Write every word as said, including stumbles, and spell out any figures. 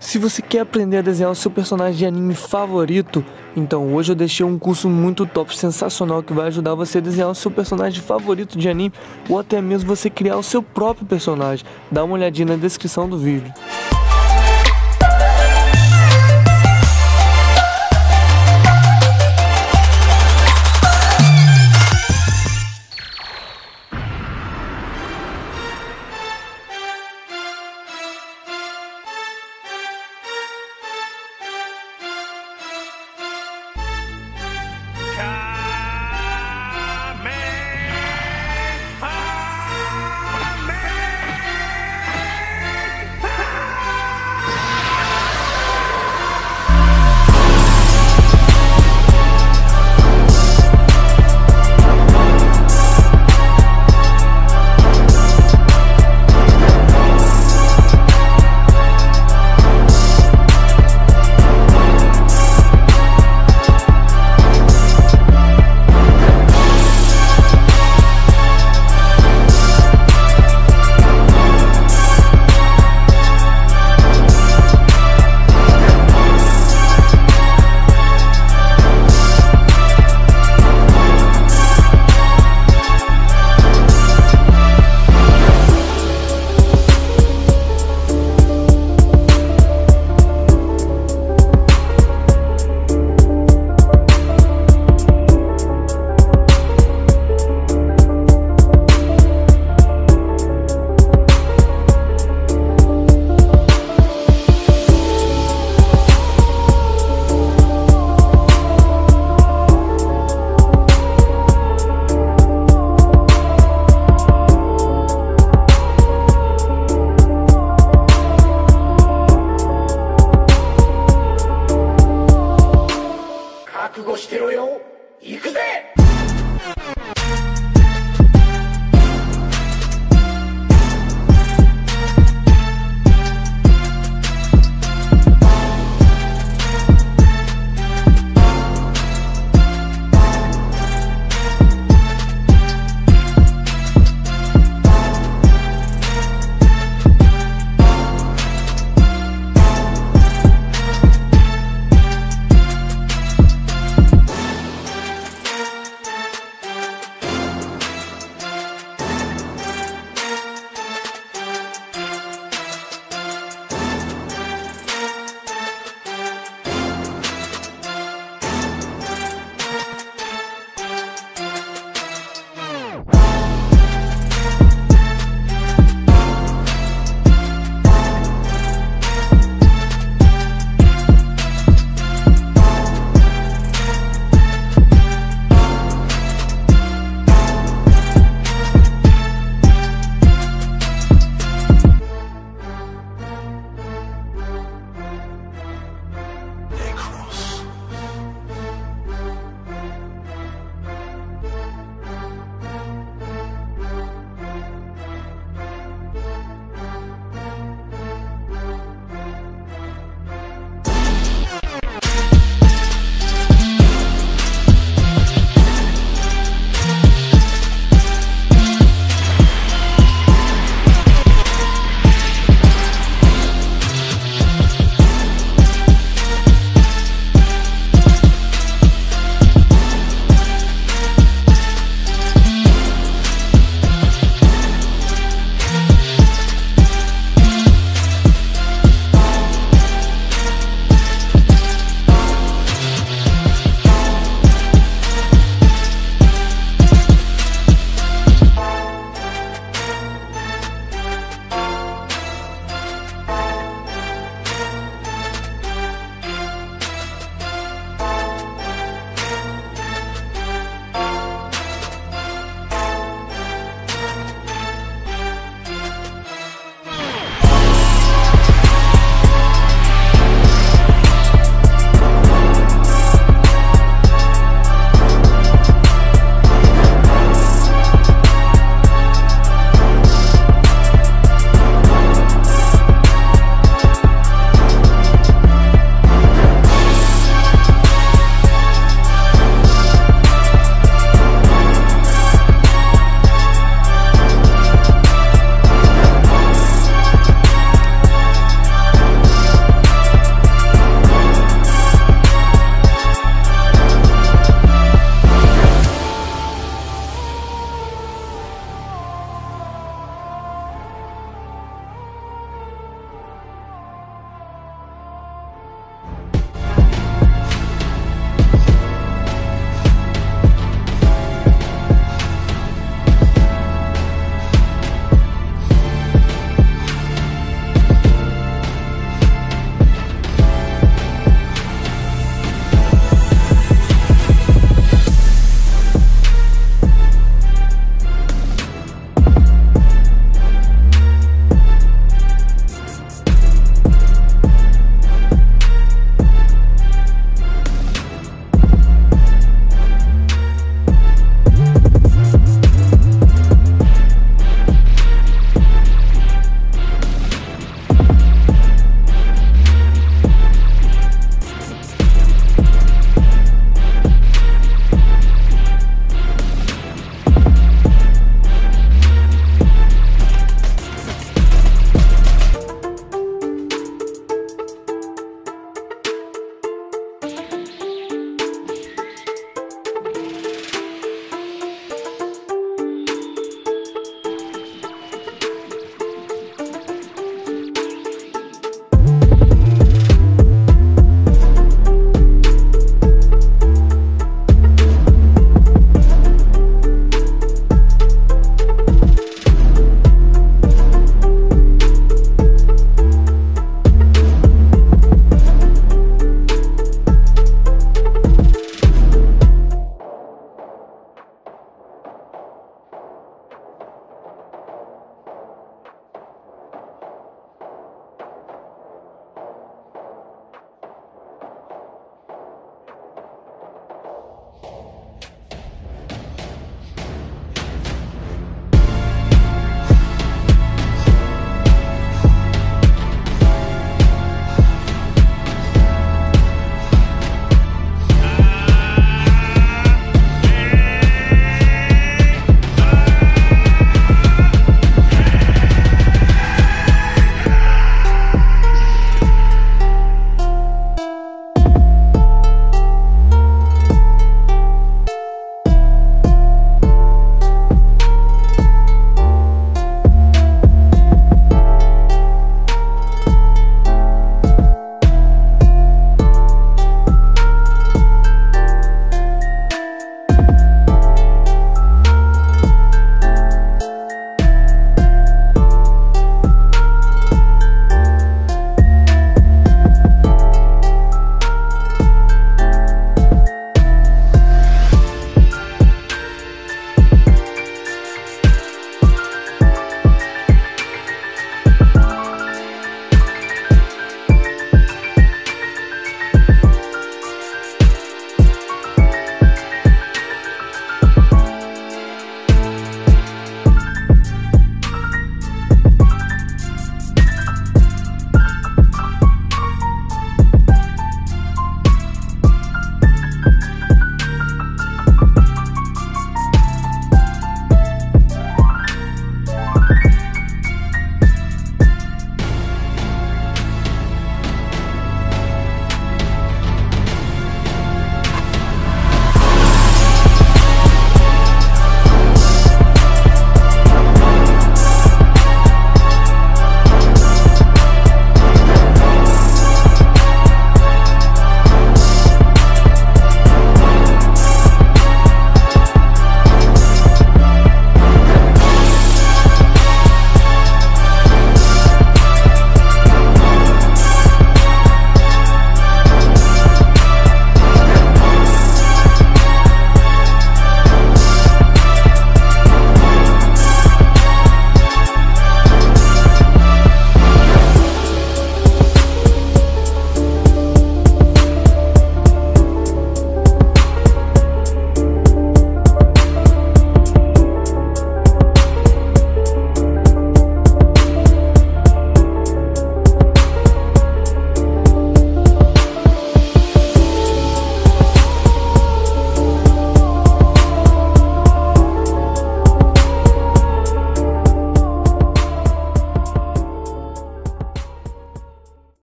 Se você quer aprender a desenhar o seu personagem de anime favorito, então hoje eu deixei um curso muito top, sensacional, que vai ajudar você a desenhar o seu personagem favorito de anime ou até mesmo você criar o seu próprio personagem. Dá uma olhadinha na descrição do vídeo.